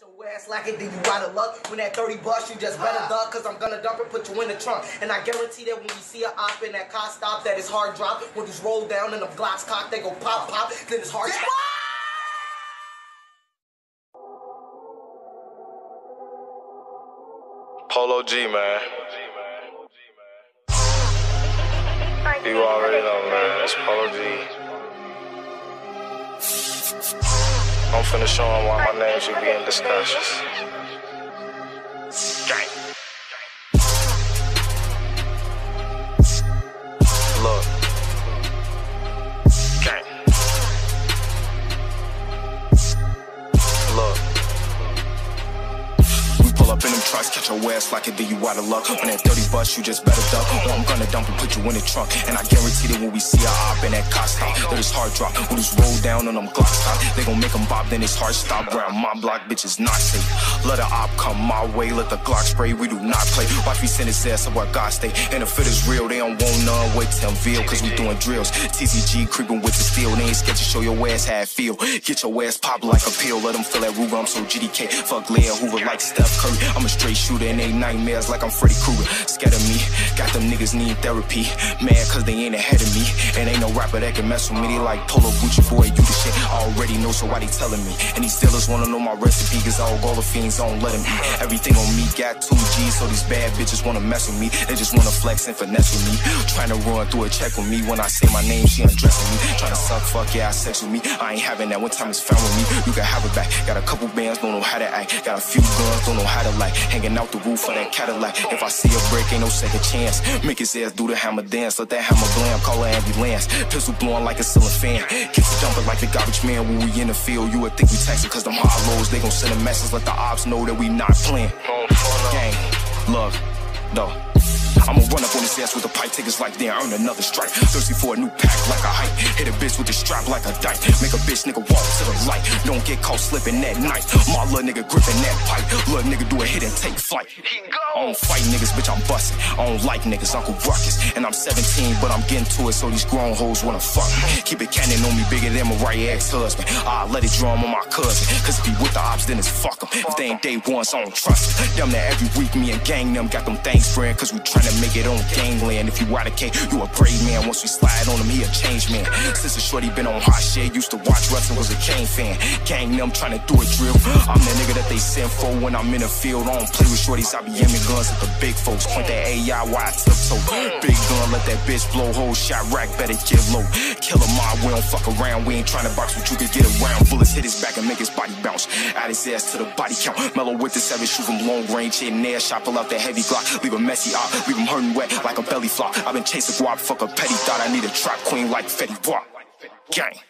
your ass like it, then you out of luck. When that 30 bucks, you just better duck, cause I'm gonna dump it, put you in the trunk. And I guarantee that when you see a op in that car stop, that it's hard drop. When these roll down and them glocks cock, they go pop, pop, then it's hard stop. Polo G, man. You already know, man. It's Polo G. I'm finna show him why my name should be in discussions. Catch your ass like it, then you out of luck. When that 30 bus, you just better duck. Or I'm gonna dump and put you in the trunk. And I guarantee that when we see a op in that car stop, that it's hard drop. When it's roll down on them Glock stop, they gon' make them bob, then it's hard stop. Round my block, bitches not safe. Let a op come my way, let the Glock spray. We do not play. Watch me send his ass up where God stay. And the fit is real, they don't want none. Wait till I'm veal, cause we doing drills. TCG creeping with the steel. They ain't scared to show your ass how it feel. Get your ass pop like a pill. Let them feel that Ruger, I'm so GDK. Fuck Leah Hoover like Steph Curry. I'm a straight shooter and they nightmares like I'm Freddy Krueger. Scared of me, got them niggas need therapy. Mad cause they ain't ahead of me. And ain't no rapper that can mess with me. They like Polo, Gucci, boy, you the shit. I already know, so why they telling me? And these dealers wanna know my recipe, cause I all the fiends, I don't let them eat. Everything on me got 2G, so these bad bitches wanna mess with me. They just wanna flex and finesse with me. Tryna run through a check with me. When I say my name, she undressing me. Tryna suck, fuck, yeah, I sex with me. I ain't having that, one time it's found with me. You can have it back. Got a couple bands, don't know how to act. Got a few guns, don't know how to like. Hanging out the roof of that Cadillac. If I see a break, ain't no second chance. Make his ass do the hammer dance. Let that hammer glam, call an ambulance. Pistol blowing like a ceiling fan. Get to jumping like the garbage man when we in the field. You would think we taxing cause them high lows. They gon' send a message, let the ops know that we not playing. Gang, love, no. I'ma run up on his ass with a pipe, tickets like they earn another strike. Thirsty for a new pack like a hype. Hit a bitch with a strap like a dyke. Make a bitch nigga walk to the light. Don't get caught slipping that night. My little nigga gripping that pipe. Little nigga do a hit and take flight. I don't fight niggas, bitch, I'm busting. I don't like niggas, Uncle Ruckus. And I'm 17, but I'm getting to it, so these grown hoes wanna fuck. Keep it cannon on me, bigger than my right ex-husband. I let it drum on my cousin. Cause if he with the ops, then it's fuck them. If they ain't day one, so I don't trust them. Them that every week, me and gang them got them things friend, cause we tryna make it on gangland. If you out of K, you a brave man. Once we slide on him, he a changed man. Since a shorty been on hot shit, used to watch wrestling, was a Kane fan. Gang them trying to do a drill. I'm the nigga that they send for when I'm in the field. I don't play with shorties, I be aiming guns at the big folks. Point that AI wide tiptoe. Big gun, let that bitch blow hole. Shot rack, better get low. Kill a mob, we don't fuck around. We ain't trying to box, but you can get around. Bullets hit his back and make his body bounce. Out his ass to the body count. Mellow with the 7, shoot from long range. Hit and air shot, pull out that heavy Glock. Leave a messy op, leave him hurting wet like a belly flop. I've been chasing guap, fuck a petty thought. I need a trap queen like Fetty Wap. Gang.